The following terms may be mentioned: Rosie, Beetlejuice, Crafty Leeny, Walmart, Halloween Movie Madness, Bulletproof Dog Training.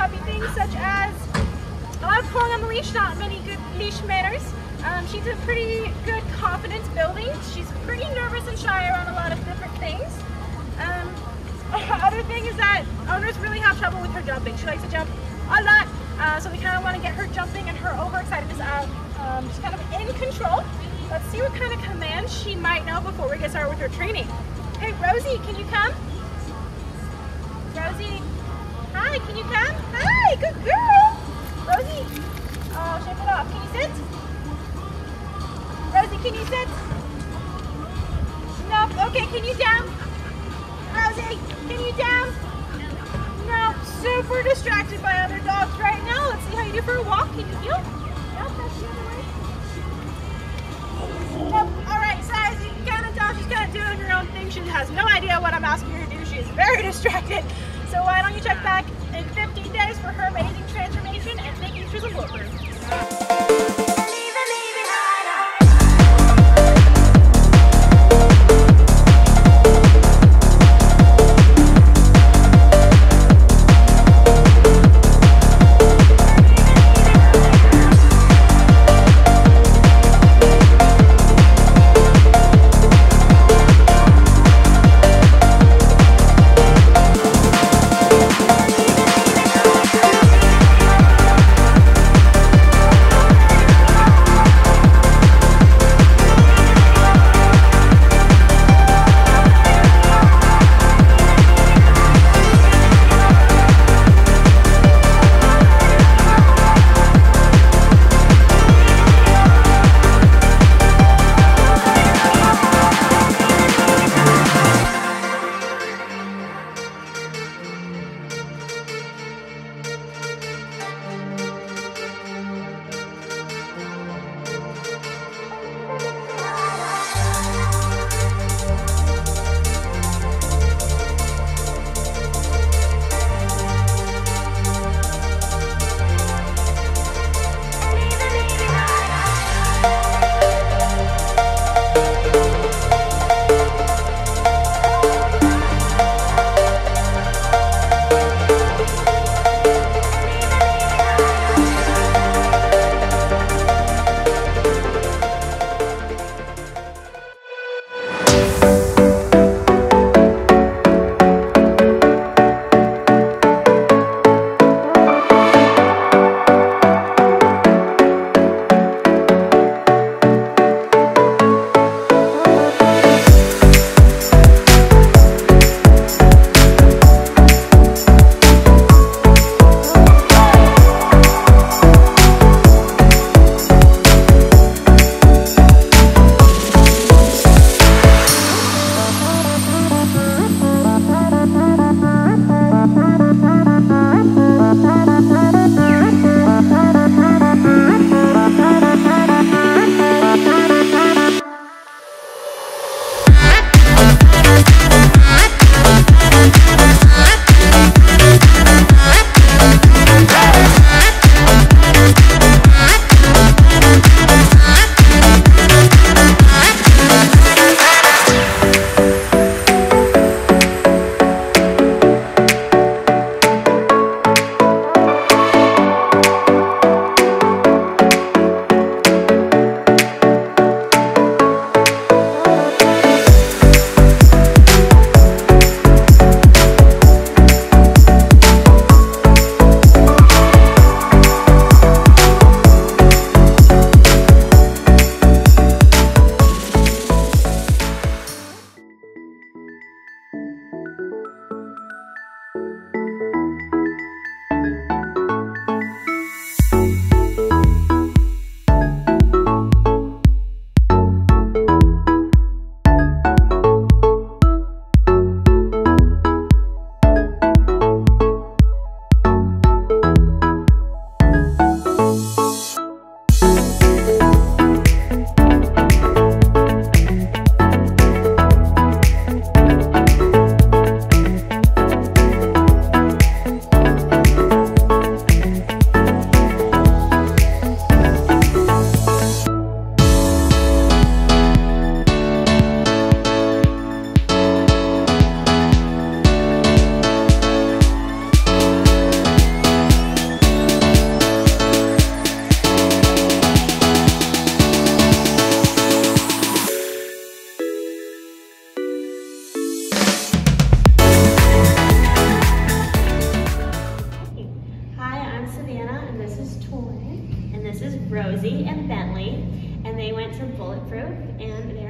puppy things, such as a lot of pulling on the leash, not many good leash manners. She's a pretty good confidence building. She's pretty nervous and shy around a lot of different things. Other thing is that owners really have trouble with her jumping. She likes to jump a lot, so we kind of want to get her jumping and her overexcitedness out. She's kind of in control. Let's see what kind of commands she might know before we get started with her training. Hey, Rosie, can you come? Rosie, hi, can you come? Hi, good girl. Rosie, oh, shake it off. Can you sit? Rosie, can you sit? No, okay, can you down? Rosie, can you down? No, super distracted by other dogs right now. Let's see how you do for a walk. Can you heel? No, that's the other way. Nope. Alright, so as you can kind of tell, she's kind of doing her own thing. She has no idea what I'm asking her to do. She is very distracted. So why don't you check back in 15 days for her amazing transformation, and thank you for the whoopers. and Bentley, and they went to Bulletproof, and they're